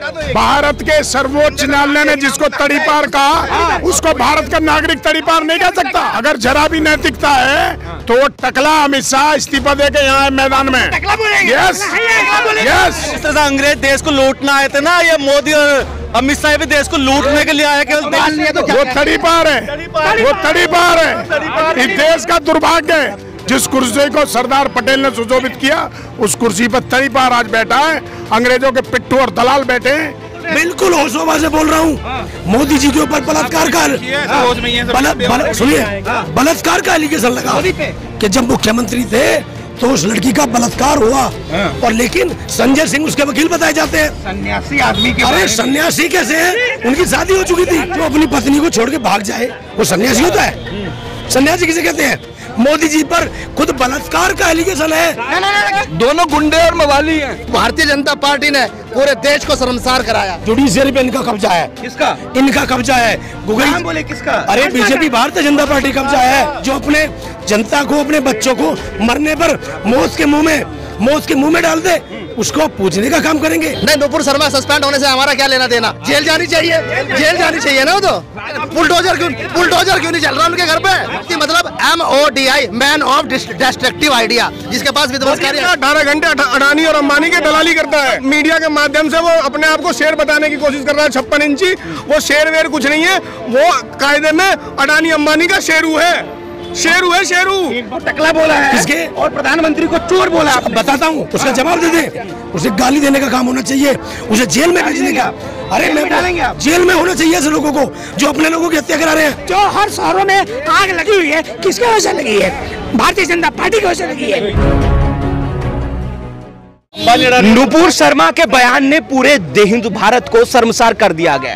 भारत के सर्वोच्च न्यायालय ने जिसको तड़ीपार कहा उसको भारत का नागरिक तड़ीपार नहीं कह सकता। अगर जरा भी नैतिकता है तो टकला अमित शाह इस्तीफा दे के यहाँ मैदान में। यस यस, जिस तरह अंग्रेज देश को लूटना आए थे ना, ये मोदी और अमित शाह भी देश को लूटने के लिए आया। वो तड़ीपार है, वो तड़ीपार है, इस देश का दुर्भाग्य है। जिस कुर्सी को सरदार पटेल ने सुशोभित किया उस कुर्सी पर तड़ीपार आज बैठा है। अंग्रेजों के पिट्ठू और दलाल बैठे हैं। बिल्कुल होशोबा से बोल रहा हूँ, मोदी जी के ऊपर बलात्कार का, सुनिए, बलात्कार का एलिगेशन लगा कि जब मुख्यमंत्री थे तो उस लड़की का बलात्कार हुआ और लेकिन संजय सिंह उसके वकील बताए जाते हैं। सन्यासी आदमी के, अरे सन्यासी कैसे हैं? उनकी शादी हो चुकी थी, तो अपनी पत्नी को छोड़ के भाग जाए वो सन्यासी होता है? सन्यासी किसे कहते हैं? मोदी जी पर खुद बलात्कार का एलिगेशन है। ना, ना, ना, ना। दोनों गुंडे और मवाली हैं। भारतीय जनता पार्टी ने पूरे देश को शर्मसार कराया। जुडिशियरी पे इनका कब्जा है। किसका? इनका कब्जा है। गुगल बोले किसका? अरे बीजेपी, भारतीय जनता पार्टी कब्जा है, जो अपने जनता को, अपने बच्चों को मरने पर मौत के मुंह में डाल दे, उसको पूछने का काम करेंगे। नहीं, नूपुर शर्मा सस्पेंड होने से हमारा क्या लेना देना? जेल जानी चाहिए, जेल जानी चाहिए ना। वो तो बुलडोजर क्यों नहीं चल रहा उनके घर पे? मतलब MODI, man of destructive idea, जिसके पास विध्वंसकारी 18 घंटे अडानी और अम्बानी के दलाली करता है। मीडिया के माध्यम से वो अपने आप को शेर बताने की कोशिश कर रहा है। 56 इंची वो शेर वेर कुछ नहीं है, वो कायदे में अडानी अम्बानी का शेरू है। शेरू है, शेरू। टकला बोला है किसके? और प्रधानमंत्री को चोर बोला। बताता हूँ, उसका जवाब दे दे। उसे गाली देने का काम होना चाहिए, उसे जेल में भेजने का। अरे मैं डालेंगे जेल में होना चाहिए ऐसे लोगों को जो अपने लोगों की हत्या करा रहे हैं। जो हर शहरों में आग लगी हुई है, किसके वजह से लगी है? भारतीय जनता पार्टी की वजह से लगी है। नूपुर शर्मा के बयान ने पूरे हिंदू भारत को शर्मसार कर दिया गया।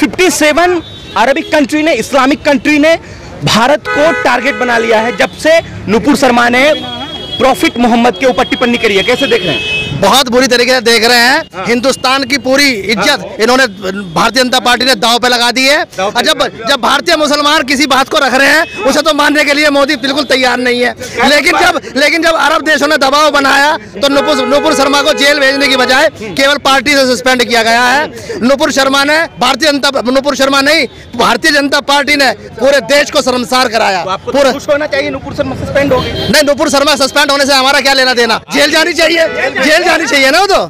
57 अरबिक कंट्री ने, इस्लामिक कंट्री ने भारत को टारगेट बना लिया है जब से नूपुर शर्मा ने प्रॉफिट मोहम्मद के ऊपर टिप्पणी करी है। कैसे देख रहे हैं? बहुत बुरी तरीके से देख रहे हैं। हाँ। हिंदुस्तान की पूरी इज्जत इन्होंने, भारतीय जनता पार्टी ने दाव पे लगा दी है। और जब भारतीय मुसलमान किसी बात को रख रहे हैं उसे तो मानने के लिए मोदी बिल्कुल तैयार नहीं है। लेकिन जब अरब देशों ने दबाव बनाया तो नूपुर शर्मा को जेल भेजने की बजाय केवल पार्टी से सस्पेंड किया गया है। भारतीय जनता पार्टी ने पूरे देश को शर्मसार कराया। नहीं, नूपुर शर्मा सस्पेंड होने से हमारा क्या लेना देना? जेल जानी चाहिए ना। वो तो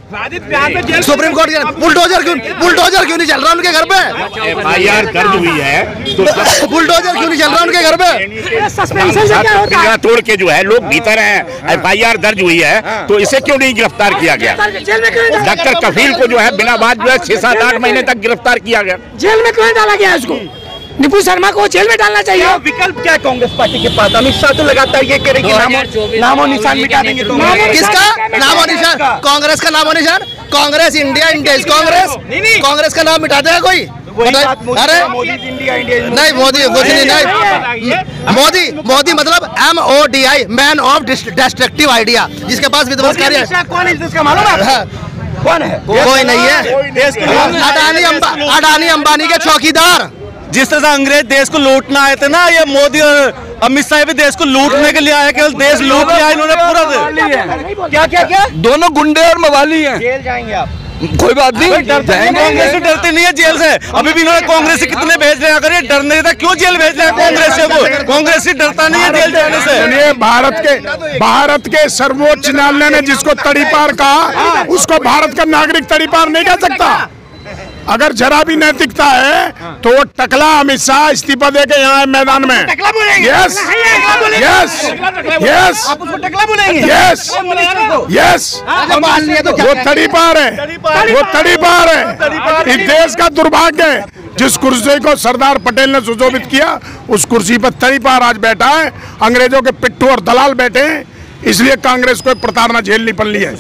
सुप्रीम कोर्ट के बुलडोजर क्यों नहीं चल रहा उनके घर पे? FIR दर्ज हुई है तो बुलडोजर क्यों नहीं चल रहा उनके घर पे? सस्पेंशन से क्या होता है? तोड़ के जो है लोग भीतर हैं। FIR दर्ज हुई है तो इसे क्यों नहीं गिरफ्तार किया गया? डॉक्टर कफील को जो है बिना बात जो है 6-8 महीने तक गिरफ्तार किया गया। जेल में क्यों डाला गया उसको? नूपुर शर्मा को जेल में डालना चाहिए। विकल्प क्या है कांग्रेस पार्टी के पास? अमित शाह तो लगातार ये कह रहे कि नामो निशान मिटा देंगे। किसका नामो निशान? कांग्रेस का नामो निशान। Congress India is Congress. कांग्रेस का नाम मिटा देगा कोई? अरे नहीं, मोदी कुछ नहीं। मोदी मतलब MODI, man of destructive idea, जिसके पास विध्वंसकारी कोई नहीं है। अडानी अम्बानी के चौकीदार, जिस तरह अंग्रेज देश को लूटना आए थे ना, ये मोदी और अमित शाह भी देश को लूटने के लिए आया। केवल देश लूट लिया इन्होंने पूरा। क्या दोनों गुंडे और मवाली हैं। जेल जाएंगे आप? कोई बात नहीं, कांग्रेस से डरते नहीं है जेल से। अभी भी इन्होंने कांग्रेस से कितने भेज रहे हैं। अगर ये डर नहीं था क्यों जेल भेज रहे हैं कांग्रेस से? वो कांग्रेस से डरता नहीं है जेल जाने से। भारत के सर्वोच्च न्यायालय ने जिसको तड़ीपार कहा उसको भारत का नागरिक तड़ीपार नहीं कह सकता। अगर जरा भी नैतिकता है तो टकला अमित शाह इस्तीफा दे के यहाँ मैदान में। Yes yes yes yes yes, वो तड़ीपार है, वो तड़ीपार है, इस देश का दुर्भाग्य है। जिस कुर्सी को सरदार पटेल ने सुशोभित किया उस कुर्सी पर तड़ीपार आज बैठा है। अंग्रेजों के पिट्ठू और दलाल बैठे हैं, इसलिए कांग्रेस को प्रताड़ना झेलनी पड़ रही है।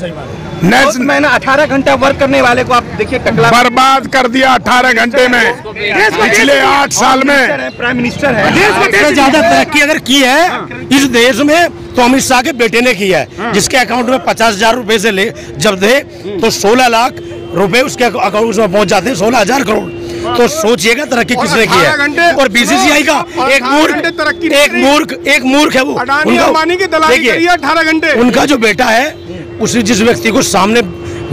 नेक्स्ट महीना 18 घंटा वर्क करने वाले को आप देखिए टकला बर्बाद कर दिया 18 घंटे में। पिछले 8 साल में प्राइम मिनिस्टर है। देश में ज्यादा तरक्की अगर की है इस देश में तो अमित शाह के बेटे ने की है, जिसके अकाउंट में 50,000 रुपए से ले जब दे तो 16 लाख रुपए उसके अकाउंट में पहुँच जाते हैं, 16,000 करोड़। तो सोचिएगा तरक्की किसने की है। और BCCI का एक मूर्ख है वो। उनका 18 घंटे उनका जो बेटा है उसी जिस व्यक्ति को सामने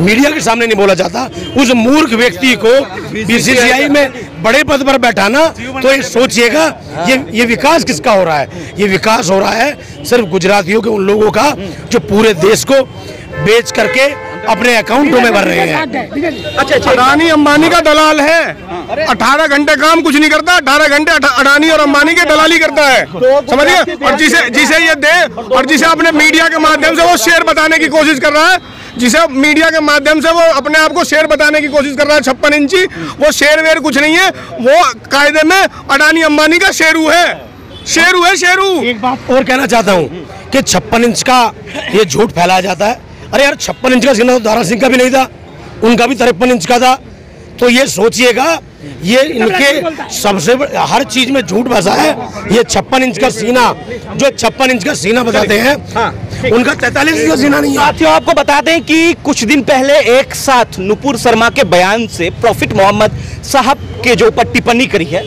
मीडिया के सामने नहीं बोला जाता। उस मूर्ख व्यक्ति को बीसीसीआई में बड़े पद पर बैठाना, तो ये सोचिएगा ये विकास किसका हो रहा है। ये विकास हो रहा है सिर्फ गुजरातियों के उन लोगों का जो पूरे देश को बेच करके अपने अकाउंटों में भर रहे हैं। अच्छा, अडानी अम्बानी का दलाल है, 18 घंटे काम कुछ नहीं करता, 18 घंटे अडानी और अम्बानी के दलाली करता है, समझिए। और जिसे ये दे और जिसे अपने मीडिया के माध्यम से वो शेयर बताने की कोशिश कर रहा है, जिसे मीडिया के माध्यम से वो अपने आप को शेर बताने की कोशिश कर रहा है 56 इंची, वो शेर वेर कुछ नहीं है, वो कायदे में अडानी अम्बानी का शेरू है, शेरू है, शेरू। एक बात और कहना चाहता हूँ कि 56 इंच का ये झूठ फैलाया जाता है। अरे यार, 56 इंच का सीना तो दारा सिंह का भी नहीं था, उनका भी 53 इंच का था। तो ये सोचिएगा, ये इनके सबसे हर चीज में झूठ बसा है। ये 56 इंच का सीना, जो 56 इंच का सीना बताते हैं, उनका 43 इंच का सीना नहीं है। साथियों, आपको बता दें कि कुछ दिन पहले एक साथ नूपुर शर्मा के बयान से प्रॉफिट मोहम्मद साहब के जो ऊपर टिप्पणी करी है,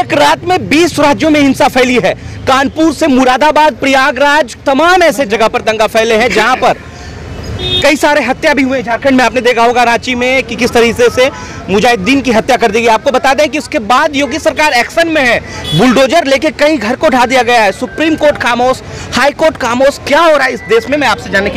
एक रात में 20 राज्यों में हिंसा फैली है। कानपुर से मुरादाबाद, प्रयागराज, तमाम ऐसे जगह पर दंगा फैले हैं जहाँ पर कई सारे हत्या भी हुए। झारखंड में आपने देखा होगा, रांची में, कि किस तरीके से मुजाहिदीन की हत्या कर दी गई। आपको बता दें कि उसके बाद योगी सरकार एक्शन में है, बुलडोजर लेके कई घर को ढा दिया गया है। सुप्रीम कोर्ट खामोश, हाई कोर्ट खामोश, क्या हो रहा है इस देश में? मैं आपसे जानने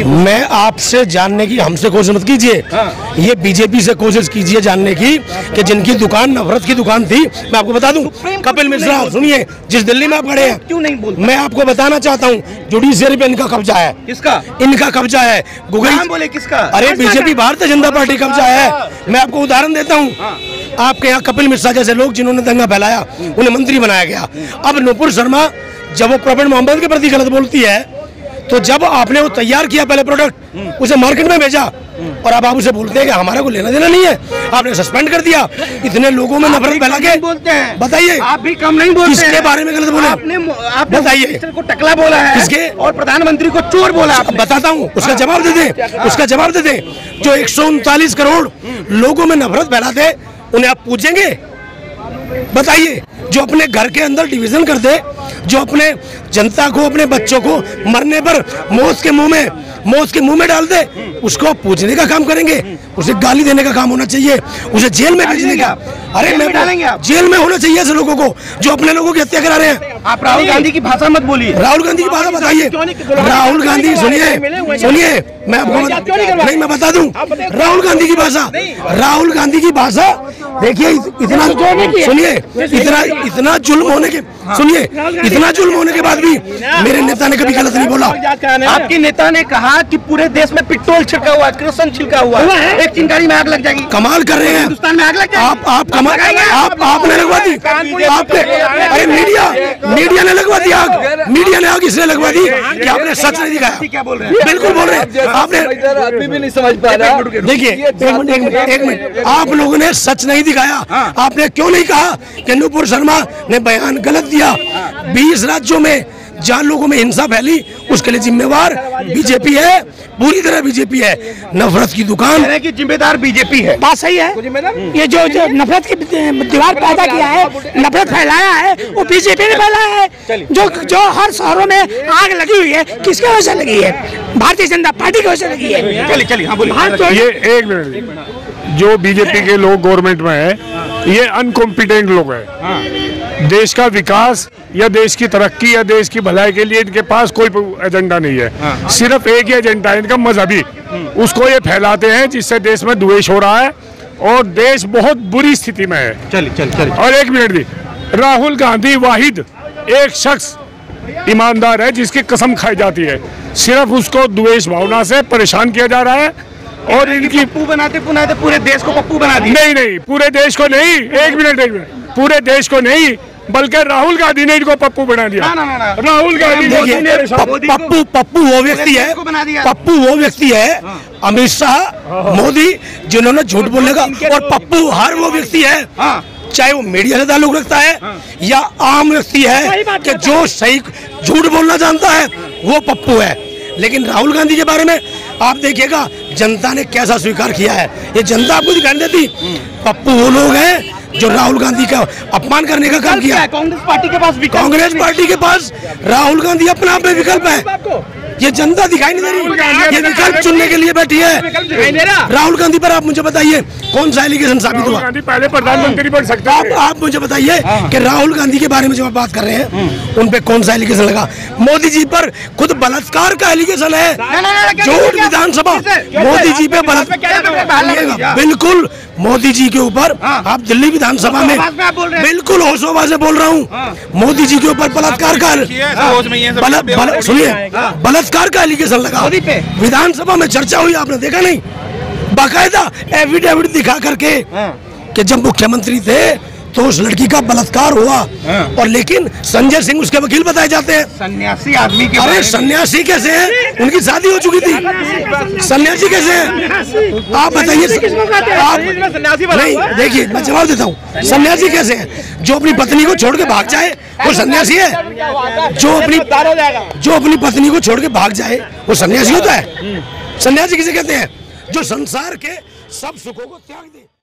की हमसे कोशिश मत कीजिए। हाँ। ये बीजेपी से कोशिश कीजिए जानने की कि जिनकी दुकान नफरत की दुकान थी, मैं आपको बता दूं, कपिल मिश्रा, सुनिए, जिस दिल्ली में आप खड़े हैं, क्यों नहीं बोल? मैं आपको बताना चाहता हूँ, जुडिशियरी पे इनका कब्जा है। किसका? इनका कब्जा है। बोले किसका? अरे बीजेपी, भारतीय जनता पार्टी कब्जा है। मैं आपको उदाहरण देता हूँ। हाँ। आपके यहाँ कपिल मिश्रा जैसे लोग जिन्होंने दंगा फैलाया, उन्हें मंत्री बनाया गया। अब नूपुर शर्मा जब वो प्रॉफिट मोहम्मद के प्रति गलत बोलती है, तो जब आपने वो तैयार किया पहले प्रोडक्ट, उसे मार्केट में भेजा, और अब आप उसे बोलते हैं कि हमारा को लेना देना नहीं है, आपने सस्पेंड कर दिया। इतने लोगों में नफरत फैला के बोलते हैं, बताइए आप भी कम नहीं बोलते, किसके बारे में गलत बोला आपने? आपने बताइए, को टकला बोला है, किसके? और प्रधानमंत्री को चोर बोला। बताता हूँ, उसका जवाब दे दें, उसका जवाब दे दें। जो 139 करोड़ लोगों में नफरत फैलाते, उन्हें आप पूछेंगे? बताइए। जो अपने घर के अंदर डिवीजन कर दे, जो अपने जनता को, अपने बच्चों को मरने पर मौत के मुंह में डाल दे, उसको पूछने का काम करेंगे? उसे गाली देने का काम होना चाहिए, उसे जेल में भेजने का। अरे मैं डालेंगे, जेल में होना चाहिए ऐसे लोगों को जो अपने लोगों की हत्या करा रहे हैं। आप राहुल गांधी की भाषा मत बोलिए, राहुल गांधी की भाषा बताइए। राहुल गांधी, सुनिए सुनिए, मैं आपको नहीं, मैं बता दूं, राहुल गांधी की भाषा, राहुल गांधी की भाषा देखिए, इतना सुनिए, इतना जुल्म होने के, सुनिए, इतना जुल्म होने के बाद भी मेरे नेता ने कभी गलत नहीं बोला। आपके नेता ने कहा कि पूरे देश में पेट्रोल छिड़का हुआ, क्रोसिन छिड़का हुआ, एक चिंगारी में आग लग जाएगी। कमाल कर रहे हैं, हिंदुस्तान में आग लग जाएगी। आप कमाल, आपने लगवा दी, आपने, अरे मीडिया ने लगवा दी आग। मीडिया ने आग इसलिए लगवा दी कि आपने सच नहीं दिखाया। क्या बोल रहे हैं? बिल्कुल बोल रहे हैं, आपने भी नहीं समझ पा रहा। देखिए, एक मिनट, आप लोगों ने सच नहीं दिखाया। आपने क्यों नहीं कहा कि नूपुर शर्मा ने बयान गलत दिया? 20 राज्यों में जहाँ लोगों में हिंसा फैली, उसके लिए जिम्मेवार बीजेपी है, पूरी तरह बीजेपी है। नफरत की दुकान की जिम्मेदार बीजेपी है। बात सही है, ये जो नफरत की दीवार पैदा किया है, नफरत फैलाया है, वो बीजेपी ने फैलाया है। जो हर शहरों में आग लगी हुई है, किसकी वजह से लगी है? भारतीय जनता पार्टी की वजह से लगी है। चलिए चलिए, हाँ बोलिए। ये एक मिनट, जो बीजेपी के लोग गवर्नमेंट में है, ये अनकॉम्पिटेंट लोग है। देश का विकास या देश की तरक्की या देश की भलाई के लिए इनके पास कोई एजेंडा नहीं है। हाँ। सिर्फ एक ही एजेंडा है इनका, मजहबी, उसको ये फैलाते हैं, जिससे देश में द्वेष हो रहा है और देश बहुत बुरी स्थिति में है। चल। और एक मिनट भी, राहुल गांधी वाहिद एक शख्स ईमानदार है जिसकी कसम खाई जाती है, सिर्फ उसको द्वेष भावना से परेशान किया जा रहा है। और इनकी पप्पू बनाते बनाते पूरे देश को पप्पू बना दिया। नहीं, पूरे देश को नहीं, एक मिनट, पूरे देश को नहीं, बल्कि राहुल गांधी ने इनको पप्पू बना दिया। ना। राहुल गांधी ने पप्पू वो व्यक्ति है अमित शाह, मोदी, जिन्होंने झूठ बोलने का, और पप्पू हर वो व्यक्ति है, चाहे वो मीडिया से ताल्लुक रखता है या आम व्यक्ति है, कि जो सही झूठ बोलना जानता है, वो पप्पू है। लेकिन राहुल गांधी के बारे में आप देखिएगा, जनता ने कैसा स्वीकार किया है। ये जनता आपको दिखाई देती, पप्पू वो लोग हैं जो राहुल गांधी का अपमान करने का काम किया। कांग्रेस पार्टी के पास राहुल गांधी अपने आप में विकल्प है। ये जनता दिखाई नहीं दे रही, ये विकल्प चुनने के लिए बैठी है। राहुल गांधी पर आप मुझे बताइए कौन सा एलिगेशन साबित हुआ? पहले प्रधानमंत्री बन सकते हैं। आप मुझे बताइए कि राहुल गांधी के बारे में जो आप बात कर रहे हैं उन पे कौन सा एलिगेशन लगा? मोदी जी पर खुद बलात्कार का एलिगेशन है, झूठ। विधानसभा मोदी जी पे बलात्कार, बिल्कुल मोदी जी के ऊपर। आप दिल्ली विधानसभा में बिल्कुल होशोबाज से बोल रहा हूँ, मोदी जी के ऊपर बलात्कार का, सुनिए, बलात्कार का एलिगेशन लगा। विधानसभा में चर्चा हुई, आपने देखा नहीं? बाकायदा एफिडेविट दिखा करके कि जब मुख्यमंत्री थे तो उस लड़की का बलात्कार हुआ, और लेकिन संजय सिंह उसके वकील बताए जाते हैं। सन्यासी आदमी के, अरे सन्यासी कैसे हैं? उनकी शादी हो चुकी थी, सन्यासी कैसे हैं? आप बताइए। आप नहीं, देखिए मैं जवाब देता हूँ, सन्यासी कैसे हैं? जो अपनी पत्नी को छोड़ के भाग जाए वो सन्यासी है? जो अपनी पत्नी को छोड़ के भाग जाए वो सन्यासी होता है? सन्यासी किसे कहते हैं? जो संसार के सब सुखों को त्याग दे।